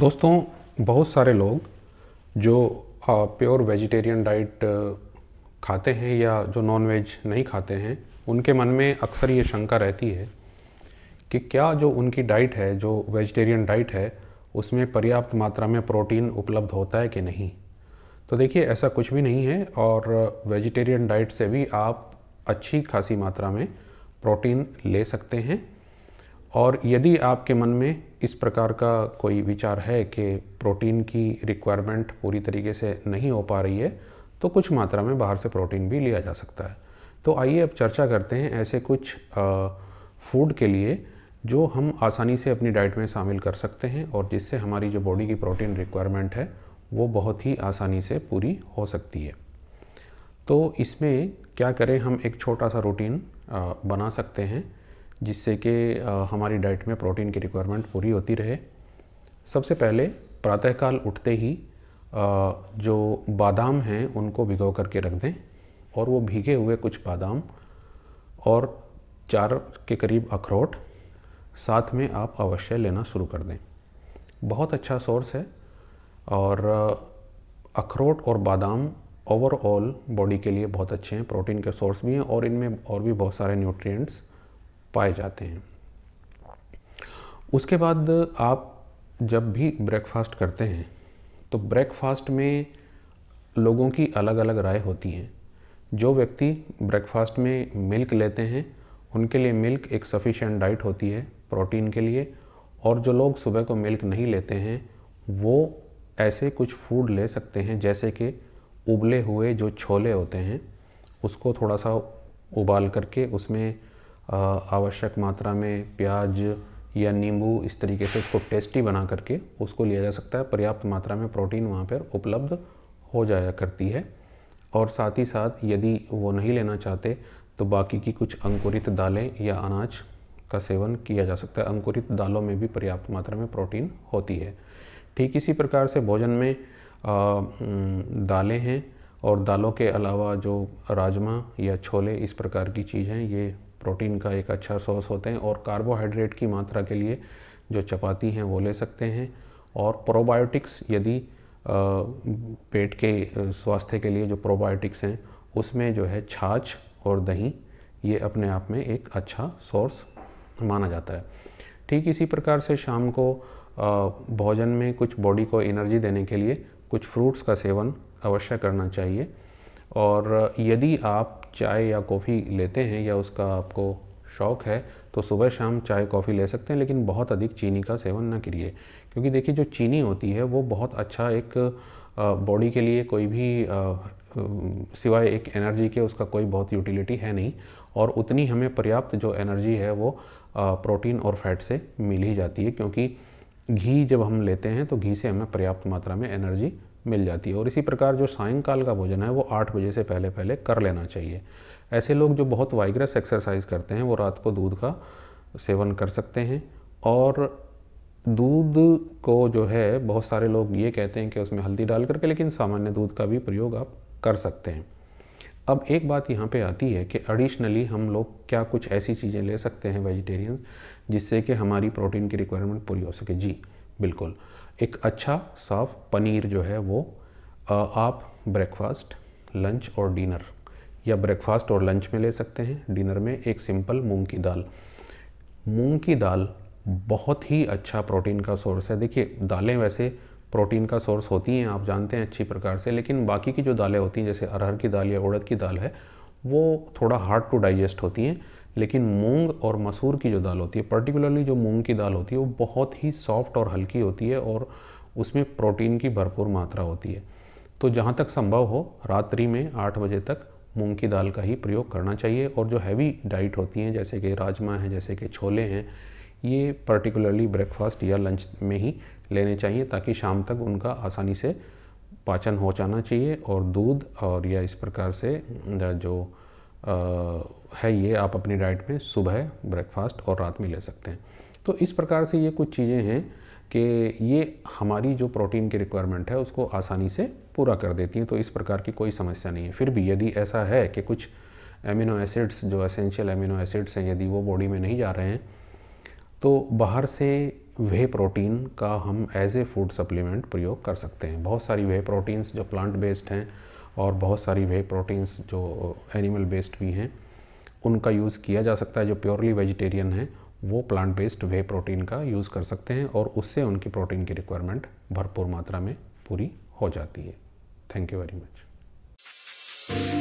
दोस्तों बहुत सारे लोग जो प्योर वेजिटेरियन डाइट खाते हैं या जो नॉन वेज नहीं खाते हैं, उनके मन में अक्सर ये शंका रहती है कि क्या जो उनकी डाइट है, जो वेजिटेरियन डाइट है, उसमें पर्याप्त मात्रा में प्रोटीन उपलब्ध होता है कि नहीं। तो देखिए, ऐसा कुछ भी नहीं है और वेजिटेरियन डाइट से भी आप अच्छी खासी मात्रा में प्रोटीन ले सकते हैं। और यदि आपके मन में इस प्रकार का कोई विचार है कि प्रोटीन की रिक्वायरमेंट पूरी तरीके से नहीं हो पा रही है, तो कुछ मात्रा में बाहर से प्रोटीन भी लिया जा सकता है। तो आइए अब चर्चा करते हैं ऐसे कुछ फूड के लिए जो हम आसानी से अपनी डाइट में शामिल कर सकते हैं और जिससे हमारी जो बॉडी की प्रोटीन रिक्वायरमेंट है वो बहुत ही आसानी से पूरी हो सकती है। तो इसमें क्या करें, हम एक छोटा सा रूटीन बना सकते हैं जिससे कि हमारी डाइट में प्रोटीन की रिक्वायरमेंट पूरी होती रहे। सबसे पहले प्रातःकाल उठते ही जो बादाम हैं उनको भिगो करके रख दें और वो भीगे हुए कुछ बादाम और 4 के करीब अखरोट साथ में आप अवश्य लेना शुरू कर दें। बहुत अच्छा सोर्स है और अखरोट और बादाम ओवरऑल बॉडी के लिए बहुत अच्छे हैं, प्रोटीन के सोर्स भी हैं और इनमें और भी बहुत सारे न्यूट्रिएंट्स पाए जाते हैं। उसके बाद आप जब भी ब्रेकफास्ट करते हैं तो ब्रेकफास्ट में लोगों की अलग अलग राय होती है। जो व्यक्ति ब्रेकफास्ट में मिल्क लेते हैं उनके लिए मिल्क एक सफिशिएंट डाइट होती है प्रोटीन के लिए, और जो लोग सुबह को मिल्क नहीं लेते हैं वो ऐसे कुछ फूड ले सकते हैं जैसे कि उबले हुए जो छोले होते हैं उसको थोड़ा सा उबाल करके उसमें आवश्यक मात्रा में प्याज या नींबू इस तरीके से उसको टेस्टी बना करके उसको लिया जा सकता है। पर्याप्त मात्रा में प्रोटीन वहाँ पर उपलब्ध हो जाया करती है। और साथ ही साथ यदि वो नहीं लेना चाहते तो बाकी की कुछ अंकुरित दालें या अनाज का सेवन किया जा सकता है। अंकुरित दालों में भी पर्याप्त मात्रा में प्रोटीन होती है। ठीक इसी प्रकार से भोजन में दालें हैं और दालों के अलावा जो राजमा या छोले इस प्रकार की चीज़ हैं ये प्रोटीन का एक अच्छा सोर्स होते हैं। और कार्बोहाइड्रेट की मात्रा के लिए जो चपाती हैं वो ले सकते हैं। और प्रोबायोटिक्स, यदि पेट के स्वास्थ्य के लिए जो प्रोबायोटिक्स हैं उसमें जो है छाछ और दही, ये अपने आप में एक अच्छा सोर्स माना जाता है। ठीक इसी प्रकार से शाम को भोजन में कुछ बॉडी को एनर्जी देने के लिए कुछ फ्रूट्स का सेवन अवश्य करना चाहिए। और यदि आप चाय या कॉफ़ी लेते हैं या उसका आपको शौक़ है तो सुबह शाम चाय कॉफ़ी ले सकते हैं, लेकिन बहुत अधिक चीनी का सेवन ना करिए, क्योंकि देखिए जो चीनी होती है वो बहुत अच्छा एक बॉडी के लिए कोई भी सिवाय एक एनर्जी के उसका कोई बहुत यूटिलिटी है नहीं। और उतनी हमें पर्याप्त जो एनर्जी है वो प्रोटीन और फैट से मिल ही जाती है, क्योंकि घी जब हम लेते हैं तो घी से हमें पर्याप्त मात्रा में एनर्जी मिल जाती है। और इसी प्रकार जो सायंकाल का भोजन है वो 8 बजे से पहले पहले कर लेना चाहिए। ऐसे लोग जो बहुत वाइग्रस एक्सरसाइज करते हैं वो रात को दूध का सेवन कर सकते हैं। और दूध को जो है बहुत सारे लोग ये कहते हैं कि उसमें हल्दी डाल करके, लेकिन सामान्य दूध का भी प्रयोग आप कर सकते हैं। अब एक बात यहाँ पे आती है कि एडिशनली हम लोग क्या कुछ ऐसी चीज़ें ले सकते हैं वेजिटेरियन जिससे कि हमारी प्रोटीन की रिक्वायरमेंट पूरी हो सके। जी बिल्कुल, एक अच्छा साफ पनीर जो है वो आप ब्रेकफास्ट, लंच और डिनर या ब्रेकफास्ट और लंच में ले सकते हैं। डिनर में एक सिंपल मूंग की दाल बहुत ही अच्छा प्रोटीन का सोर्स है। देखिए दालें वैसे प्रोटीन का सोर्स होती हैं, आप जानते हैं अच्छी प्रकार से, लेकिन बाकी की जो दालें होती हैं जैसे अरहर की दाल या उड़द की दाल है वो थोड़ा हार्ड टू डाइजेस्ट होती हैं, लेकिन मूंग और मसूर की जो दाल होती है, पर्टिकुलरली जो मूंग की दाल होती है, वो बहुत ही सॉफ्ट और हल्की होती है और उसमें प्रोटीन की भरपूर मात्रा होती है। तो जहाँ तक संभव हो रात्रि में 8 बजे तक मूंग की दाल का ही प्रयोग करना चाहिए। और जो हैवी डाइट होती हैं जैसे कि राजमा है, जैसे कि छोले हैं, ये पर्टिकुलरली ब्रेकफास्ट या लंच में ही लेने चाहिए ताकि शाम तक उनका आसानी से पाचन हो जाना चाहिए। और दूध और या इस प्रकार से जो है ये आप अपनी डाइट में सुबह, ब्रेकफास्ट और रात में ले सकते हैं। तो इस प्रकार से ये कुछ चीज़ें हैं कि ये हमारी जो प्रोटीन की रिक्वायरमेंट है उसको आसानी से पूरा कर देती हैं, तो इस प्रकार की कोई समस्या नहीं है। फिर भी यदि ऐसा है कि कुछ एमिनो एसिड्स, जो एसेंशियल एमिनो एसिड्स हैं, यदि वो बॉडी में नहीं जा रहे हैं तो बाहर से वे प्रोटीन का हम एज ए फूड सप्लीमेंट प्रयोग कर सकते हैं। बहुत सारी वे प्रोटीन्स जो प्लांट बेस्ड हैं और बहुत सारी वे प्रोटीन्स जो एनिमल बेस्ड भी हैं उनका यूज़ किया जा सकता है। जो प्योरली वेजिटेरियन हैं वो प्लांट बेस्ड वे प्रोटीन का यूज़ कर सकते हैं और उससे उनकी प्रोटीन की रिक्वायरमेंट भरपूर मात्रा में पूरी हो जाती है। Thank you very much.